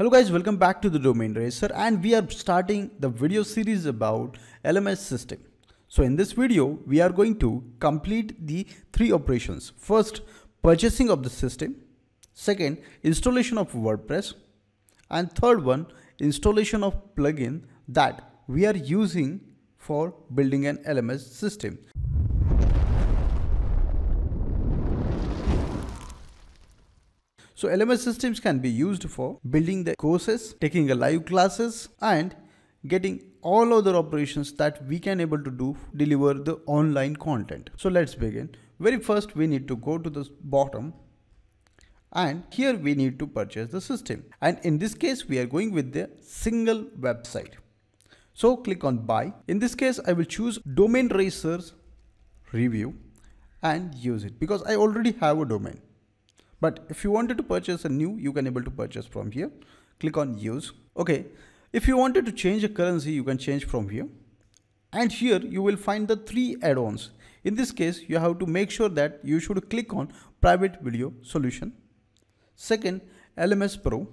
Hello guys, welcome back to the DomainRacer, and we are starting the video series about LMS system. So in this video, we are going to complete the three operations. First, purchasing of the system. Second, installation of WordPress. And third one, installation of plugin that we are using for building an LMS system. So LMS systems can be used for building the courses, taking a live classes, and getting all other operations that we can able to do deliver the online content. So let's begin. Very first, we need to go to the bottom, and here we need to purchase the system. And in this case, we are going with the single website. So click on buy. In this case, I will choose DomainRacer's review and use it because I already have a domain. But if you wanted to purchase a new, you can able to purchase from here. Click on use. Okay. If you wanted to change a currency, you can change from here. And here you will find the three add-ons. In this case, you have to make sure that you should click on Private Video Solution. Second, LMS Pro.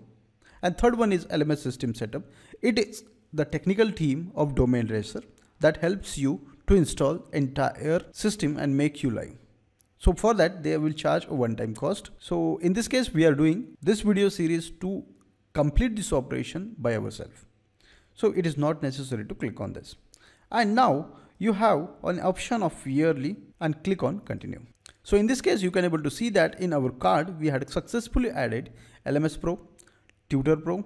And third one is LMS System Setup. It is the technical team of DomainRacer that helps you to install entire system and make you live. So for that, they will charge a one-time cost. So in this case, we are doing this video series to complete this operation by ourselves. So it is not necessary to click on this. And now you have an option of yearly and click on continue. So in this case, you can able to see that in our card, we had successfully added LMS Pro, Tutor Pro,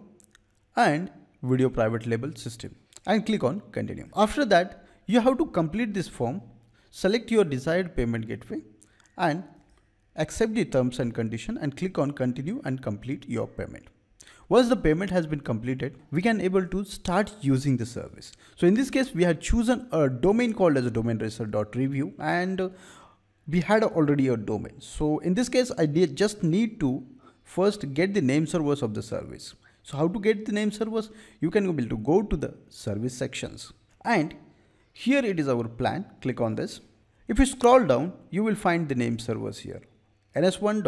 and Video Private Label System, and click on continue. After that, you have to complete this form, select your desired payment gateway, and accept the terms and condition and click on continue and complete your payment. Once the payment has been completed, we can able to start using the service. So in this case, we had chosen a domain called as a DomainRacer.review, and we had already a domain. So in this case, I just need to first get the name servers of the service. So how to get the name servers? You can be able to go to the service sections, and here it is our plan. Click on this. If you scroll down, you will find the name servers here, NS1,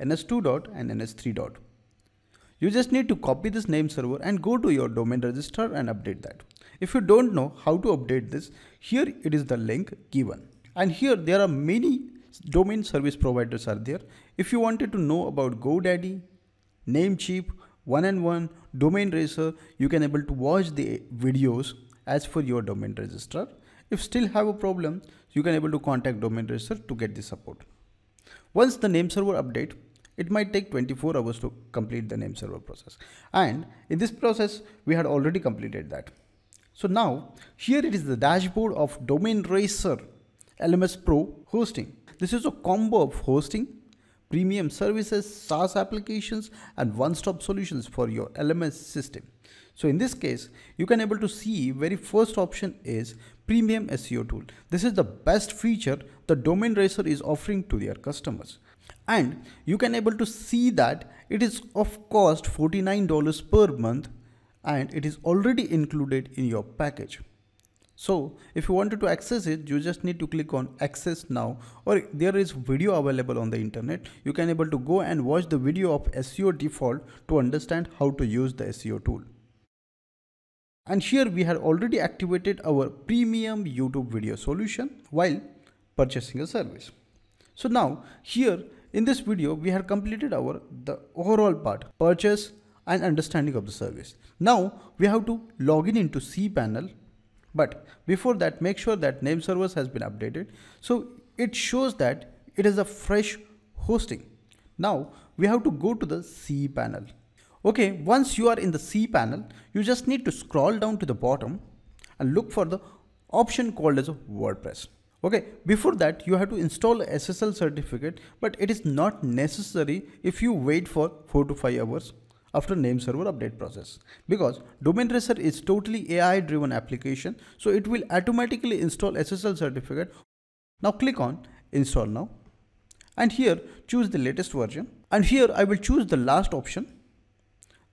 NS2, and NS3. You just need to copy this name server and go to your domain register and update that. If you don't know how to update this, here it is the link given. And here there are many domain service providers are there. If you wanted to know about GoDaddy, Namecheap, 1&1, DomainRacer, you can able to watch the videos as per your domain register. If still have a problem, you can able to contact DomainRacer to get the support. Once the name server update, it might take 24 hours to complete the name server process. And in this process, we had already completed that. So now here it is the dashboard of DomainRacer LMS Pro hosting. This is a combo of hosting, premium services, SaaS applications, and one-stop solutions for your LMS system. So in this case, you can able to see very first option is premium SEO tool. This is the best feature the DomainRacer is offering to their customers. And you can able to see that it is of cost $49 per month, and it is already included in your package. So if you wanted to access it, you just need to click on access now, or there is video available on the internet. You can able to go and watch the video of SEO default to understand how to use the SEO tool. And here we had already activated our premium YouTube video solution while purchasing a service. So now here in this video, we had completed the overall part, purchase and understanding of the service. Now we have to log in into cPanel. But before that, make sure that name servers has been updated. So it shows that it is a fresh hosting. Now we have to go to the cPanel. Okay, once you are in the cPanel, you just need to scroll down to the bottom and look for the option called as WordPress. Okay, before that, you have to install a SSL certificate, but it is not necessary if you wait for 4 to 5 hours. After name server update process, because DomainRacer is totally AI driven application, so it will automatically install SSL certificate. Now click on install now, and here choose the latest version, and here I will choose the last option,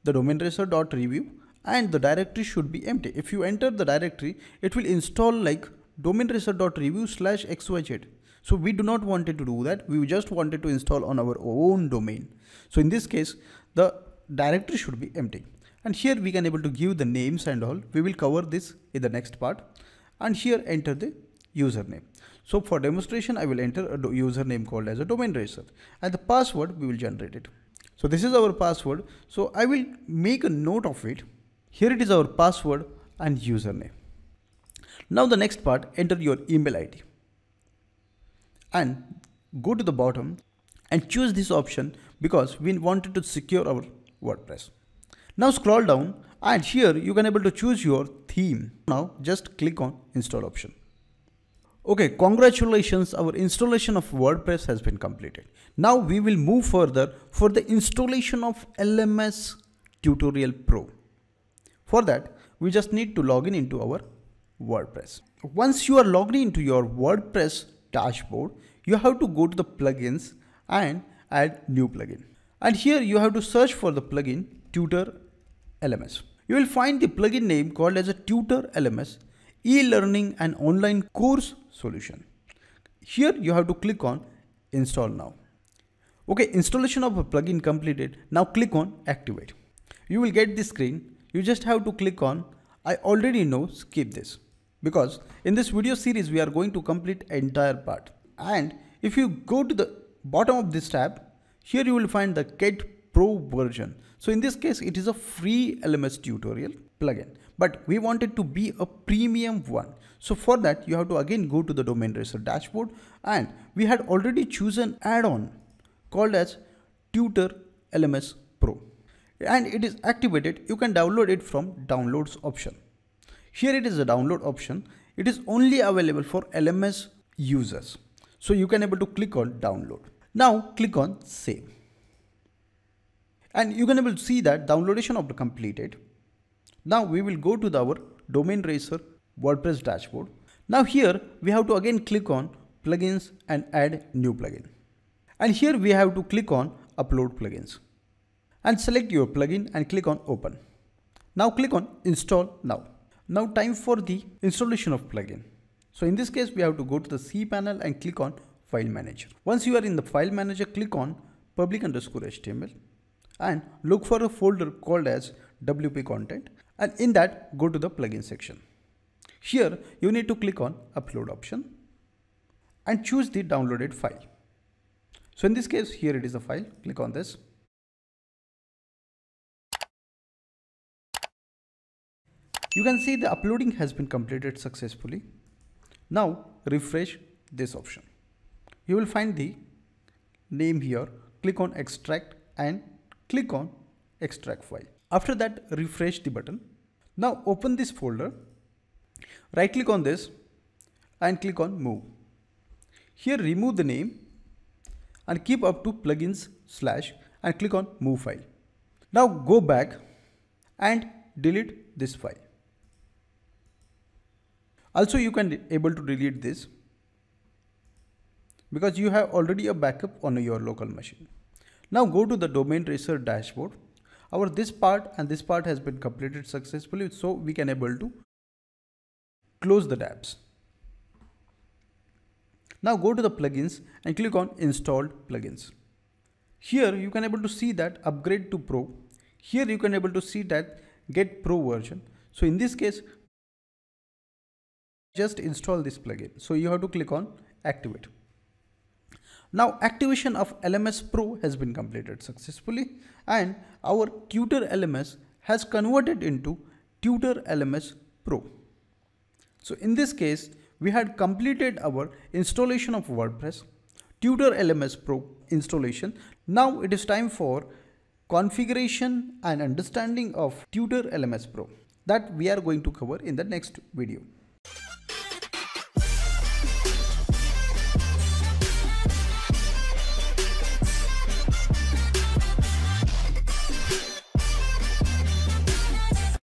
the DomainRacer.review, and the directory should be empty. If you enter the directory, it will install like DomainRacer.review/xyz. So we do not wanted to do that. We just wanted to install on our own domain. So in this case, the directory should be empty. And here we can able to give the names and all. We will cover this in the next part. And here enter the username. So for demonstration, I will enter a username called as a DomainRacer, and the password we will generate it. So this is our password. So I will make a note of it. Here it is our password and username. Now the next part, enter your email ID. And go to the bottom and choose this option because we wanted to secure our WordPress. Now scroll down and here you can able to choose your theme. Now just click on install option. Okay, congratulations, our installation of WordPress has been completed. Now we will move further for the installation of LMS Tutorial Pro. For that, we just need to log in into our WordPress. Once you are logged into your WordPress dashboard, you have to go to the plugins and add new plugin. And here you have to search for the plugin Tutor LMS. You will find the plugin name called as a Tutor LMS e-learning and online course solution. Here you have to click on install now. Okay, installation of a plugin completed. Now click on activate. You will get this screen. You just have to click on I already know, skip this, because in this video series we are going to complete entire part. And if you go to the bottom of this tab, here you will find the Get Pro version. So in this case, it is a free LMS tutorial plugin, but we want it to be a premium one. So for that, you have to again go to the DomainRacer dashboard, and we had already chosen add-on called as Tutor LMS Pro, and it is activated. You can download it from downloads option. Here it is a download option. It is only available for LMS users. So you can able to click on download. Now click on save. And you can able to see that downloadation of the completed. Now we will go to our DomainRacer WordPress dashboard. Now here we have to again click on plugins and add new plugin. And here we have to click on upload plugins. And select your plugin and click on open. Now click on install now. Now time for the installation of plugin. So in this case we have to go to the cPanel and click on file manager. Once you are in the file manager, click on public_html and look for a folder called as WP content, and in that go to the plugin section. Here you need to click on upload option and choose the downloaded file. So in this case here it is the file, click on this. You can see the uploading has been completed successfully. Now refresh this option. You will find the name here. Click on extract and click on extract file. After that, refresh the button. Now open this folder. Right click on this and click on move. Here remove the name and keep up to plugins / and click on move file. Now go back and delete this file. Also you can able to delete this because you have already a backup on your local machine. Now go to the DomainRacer dashboard. Our this part and this part has been completed successfully, so we can able to close the tabs. Now go to the plugins and click on installed plugins. Here you can able to see that upgrade to pro. Here you can able to see that get pro version. So in this case, just install this plugin. So you have to click on activate. Now activation of LMS Pro has been completed successfully, and our Tutor LMS has converted into Tutor LMS Pro. So in this case, we had completed our installation of WordPress, Tutor LMS Pro installation. Now it is time for configuration and understanding of Tutor LMS Pro that we are going to cover in the next video.